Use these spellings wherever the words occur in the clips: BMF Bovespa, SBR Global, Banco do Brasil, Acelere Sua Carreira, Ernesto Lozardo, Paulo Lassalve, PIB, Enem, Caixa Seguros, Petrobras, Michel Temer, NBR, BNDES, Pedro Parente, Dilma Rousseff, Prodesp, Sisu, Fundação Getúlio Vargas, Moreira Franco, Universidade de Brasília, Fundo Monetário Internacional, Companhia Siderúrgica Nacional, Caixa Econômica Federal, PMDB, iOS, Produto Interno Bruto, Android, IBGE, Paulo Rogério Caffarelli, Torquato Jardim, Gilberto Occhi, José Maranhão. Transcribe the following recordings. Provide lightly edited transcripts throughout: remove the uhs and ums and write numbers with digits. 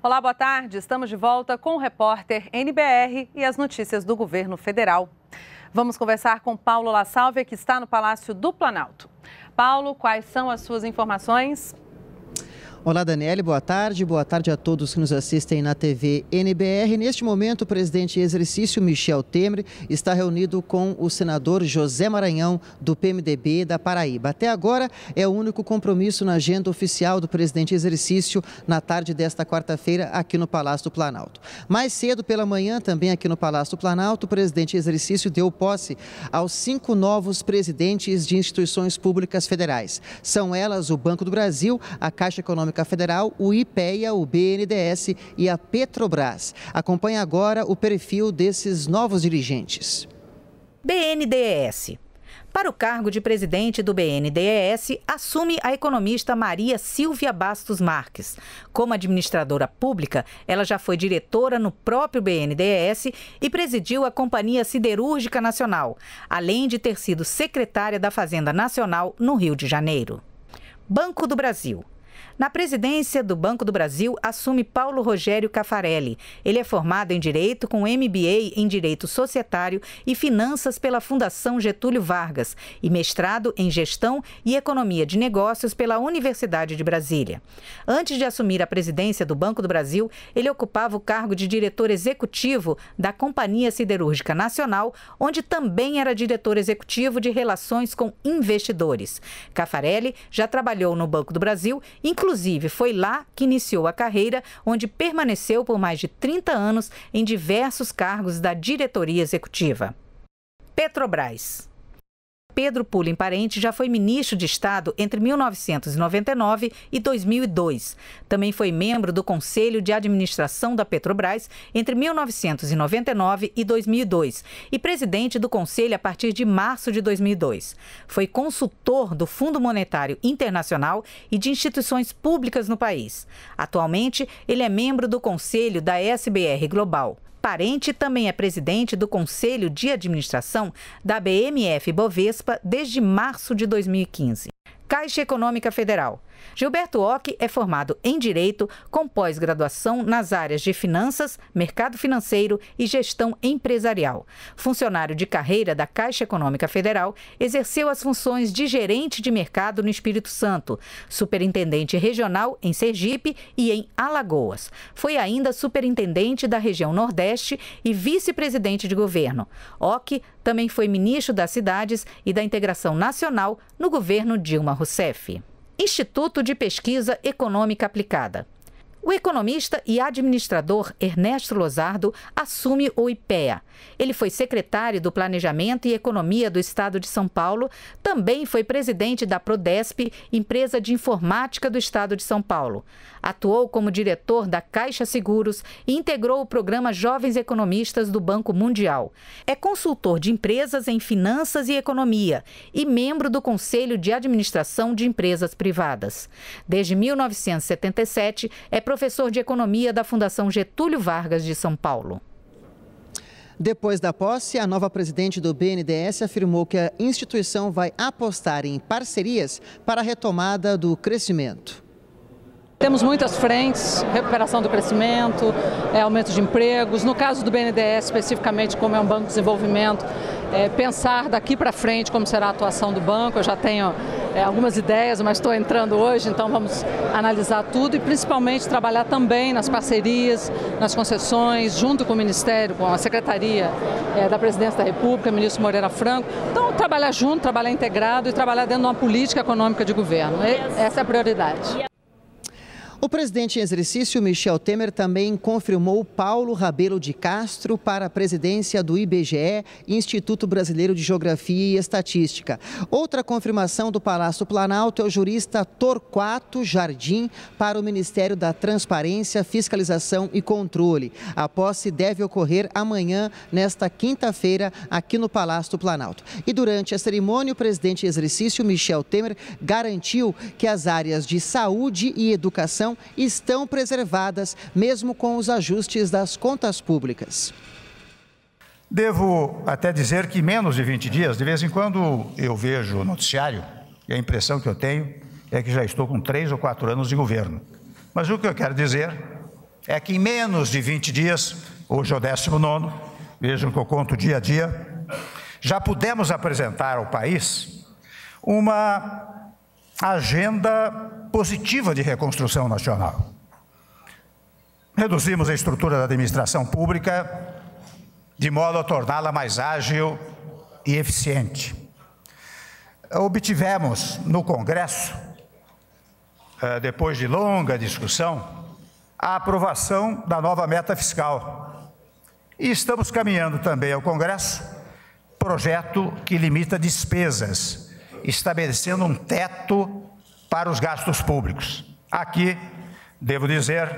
Olá, boa tarde. Estamos de volta com o repórter NBR e as notícias do governo federal. Vamos conversar com Paulo Lassalve, que está no Palácio do Planalto. Paulo, quais são as suas informações? Olá, Daniele, boa tarde. Boa tarde a todos que nos assistem na TV NBR. Neste momento, o presidente em exercício, Michel Temer, está reunido com o senador José Maranhão, do PMDB da Paraíba. Até agora, é o único compromisso na agenda oficial do presidente em exercício na tarde desta quarta-feira, aqui no Palácio do Planalto. Mais cedo, pela manhã, também aqui no Palácio do Planalto, o presidente em exercício deu posse aos 5 novos presidentes de instituições públicas federais. São elas o Banco do Brasil, a Caixa Econômica Federal, o IPEA, o BNDES e a Petrobras. Acompanhe agora o perfil desses novos dirigentes. BNDES. Para o cargo de presidente do BNDES, assume a economista Maria Silvia Bastos Marques. Como administradora pública, ela já foi diretora no próprio BNDES e presidiu a Companhia Siderúrgica Nacional, além de ter sido secretária da Fazenda Nacional no Rio de Janeiro. Banco do Brasil. Na presidência do Banco do Brasil, assume Paulo Rogério Caffarelli. Ele é formado em Direito, com MBA em Direito Societário e Finanças pela Fundação Getúlio Vargas e mestrado em Gestão e Economia de Negócios pela Universidade de Brasília. Antes de assumir a presidência do Banco do Brasil, ele ocupava o cargo de diretor executivo da Companhia Siderúrgica Nacional, onde também era diretor executivo de Relações com Investidores. Caffarelli já trabalhou no Banco do Brasil, inclusive, foi lá que iniciou a carreira, onde permaneceu por mais de 30 anos em diversos cargos da diretoria executiva. Petrobras. Pedro Parente já foi ministro de Estado entre 1999 e 2002. Também foi membro do Conselho de Administração da Petrobras entre 1999 e 2002 e presidente do Conselho a partir de março de 2002. Foi consultor do Fundo Monetário Internacional e de instituições públicas no país. Atualmente, ele é membro do Conselho da SBR Global. Parente também é presidente do Conselho de Administração da BMF Bovespa desde março de 2015. Caixa Econômica Federal. Gilberto Occhi é formado em Direito, com pós-graduação nas áreas de Finanças, Mercado Financeiro e Gestão Empresarial. Funcionário de carreira da Caixa Econômica Federal, exerceu as funções de gerente de mercado no Espírito Santo, superintendente regional em Sergipe e em Alagoas. Foi ainda superintendente da região Nordeste e vice-presidente de governo. Occhi também foi ministro das Cidades e da Integração Nacional no governo Dilma Rousseff. Instituto de Pesquisa Econômica Aplicada. O economista e administrador Ernesto Lozardo assume o IPEA. Ele foi secretário do Planejamento e Economia do Estado de São Paulo, também foi presidente da Prodesp, empresa de informática do Estado de São Paulo. Atuou como diretor da Caixa Seguros e integrou o programa Jovens Economistas do Banco Mundial. É consultor de empresas em finanças e economia e membro do Conselho de Administração de Empresas Privadas. Desde 1977, é professor de economia da Fundação Getúlio Vargas de São Paulo. Depois da posse, a nova presidente do BNDES afirmou que a instituição vai apostar em parcerias para a retomada do crescimento. Temos muitas frentes, recuperação do crescimento, aumento de empregos. No caso do BNDES, especificamente, como é um banco de desenvolvimento, pensar daqui para frente como será a atuação do banco. Eu já tenho algumas ideias, mas estou entrando hoje, então vamos analisar tudo e principalmente trabalhar também nas parcerias, nas concessões, junto com o Ministério, com a Secretaria da Presidência da República, ministro Moreira Franco. Então, trabalhar junto, trabalhar integrado e trabalhar dentro de uma política econômica de governo. Essa é a prioridade. O presidente em exercício, Michel Temer, também confirmou Paulo Rabelo de Castro para a presidência do IBGE, Instituto Brasileiro de Geografia e Estatística. Outra confirmação do Palácio Planalto é o jurista Torquato Jardim para o Ministério da Transparência, Fiscalização e Controle. A posse deve ocorrer amanhã, nesta quinta-feira, aqui no Palácio do Planalto. E durante a cerimônia, o presidente em exercício, Michel Temer, garantiu que as áreas de saúde e educação estão preservadas, mesmo com os ajustes das contas públicas. Devo até dizer que menos de 20 dias, de vez em quando eu vejo o noticiário e a impressão que eu tenho é que já estou com 3 ou 4 anos de governo. Mas o que eu quero dizer é que em menos de 20 dias, hoje é o 19º, vejam que eu conto dia a dia, já pudemos apresentar ao país uma agenda positiva de reconstrução nacional. Reduzimos a estrutura da administração pública de modo a torná-la mais ágil e eficiente. Obtivemos no Congresso, depois de longa discussão, a aprovação da nova meta fiscal. E estamos caminhando também ao Congresso projeto que limita despesas, estabelecendo um teto para os gastos públicos. Aqui, devo dizer,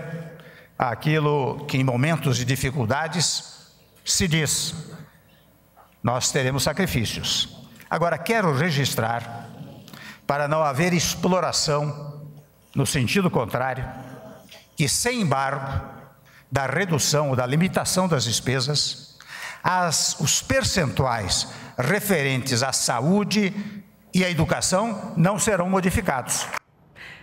aquilo que em momentos de dificuldades se diz, nós teremos sacrifícios. Agora, quero registrar, para não haver exploração no sentido contrário, que sem embargo da redução ou da limitação das despesas, os percentuais referentes à saúde e à educação não serão modificados.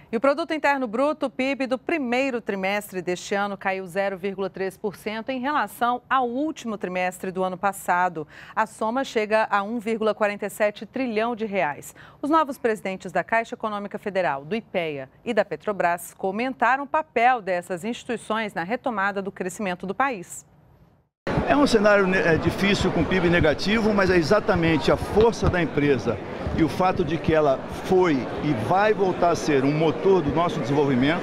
E o Produto Interno Bruto, PIB, do primeiro trimestre deste ano caiu 0,3% em relação ao último trimestre do ano passado. A soma chega a 1,47 trilhão de reais. Os novos presidentes da Caixa Econômica Federal, do IPEA e da Petrobras comentaram o papel dessas instituições na retomada do crescimento do país. É um cenário difícil com PIB negativo, mas é exatamente a força da empresa e o fato de que ela foi e vai voltar a ser um motor do nosso desenvolvimento,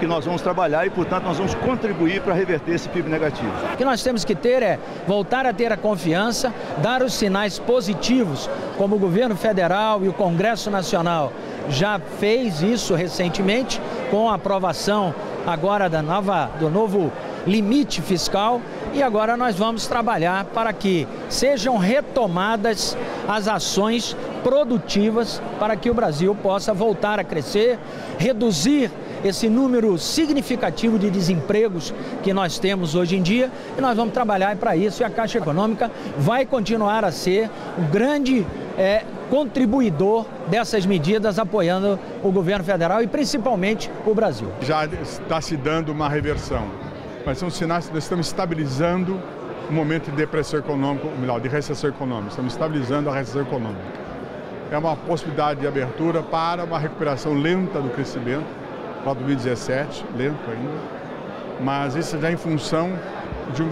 que nós vamos trabalhar e, portanto, nós vamos contribuir para reverter esse PIB negativo. O que nós temos que ter é voltar a ter a confiança, dar os sinais positivos, como o governo federal e o Congresso Nacional já fez isso recentemente, com a aprovação agora do novo limite fiscal, e agora nós vamos trabalhar para que sejam retomadas as ações produtivas para que o Brasil possa voltar a crescer, reduzir esse número significativo de desempregos que nós temos hoje em dia, e nós vamos trabalhar para isso, e a Caixa Econômica vai continuar a ser um grande contribuidor dessas medidas, apoiando o governo federal e principalmente o Brasil. Já está se dando uma reversão, mas são sinais que nós estamos estabilizando o momento de depressão econômica, melhor, de recessão econômica, estamos estabilizando a recessão econômica. É uma possibilidade de abertura para uma recuperação lenta do crescimento, para 2017, lento ainda, mas isso já em função de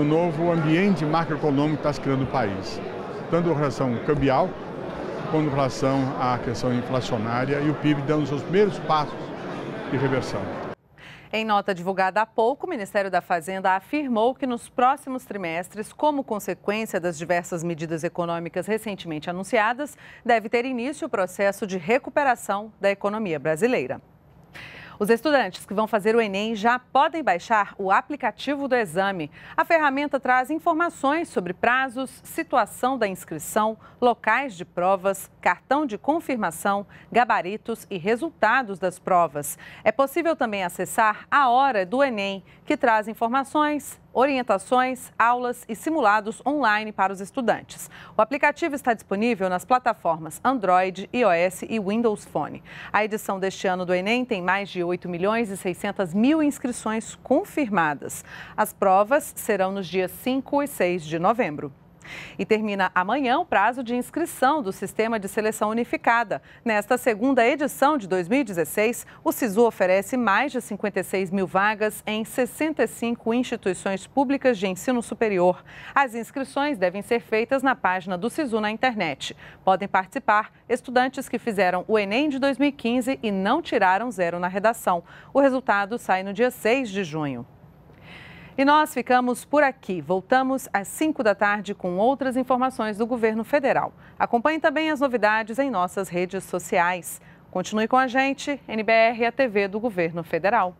um novo ambiente macroeconômico que está se criando no país, tanto em relação cambial, quanto em relação à questão inflacionária, e o PIB dando os seus primeiros passos de reversão. Em nota divulgada há pouco, o Ministério da Fazenda afirmou que nos próximos trimestres, como consequência das diversas medidas econômicas recentemente anunciadas, deve ter início o processo de recuperação da economia brasileira. Os estudantes que vão fazer o Enem já podem baixar o aplicativo do exame. A ferramenta traz informações sobre prazos, situação da inscrição, locais de provas, cartão de confirmação, gabaritos e resultados das provas. É possível também acessar a Hora do Enem, que traz informações, orientações, aulas e simulados online para os estudantes. O aplicativo está disponível nas plataformas Android, iOS e Windows Phone. A edição deste ano do Enem tem mais de 8.600.000 inscrições confirmadas. As provas serão nos dias 5 e 6 de novembro. E termina amanhã o prazo de inscrição do Sistema de Seleção Unificada. Nesta segunda edição de 2016, o Sisu oferece mais de 56.000 vagas em 65 instituições públicas de ensino superior. As inscrições devem ser feitas na página do Sisu na internet. Podem participar estudantes que fizeram o Enem de 2015 e não tiraram zero na redação. O resultado sai no dia 6 de junho. E nós ficamos por aqui. Voltamos às 5 da tarde com outras informações do governo federal. Acompanhe também as novidades em nossas redes sociais. Continue com a gente, NBR, a TV do governo federal.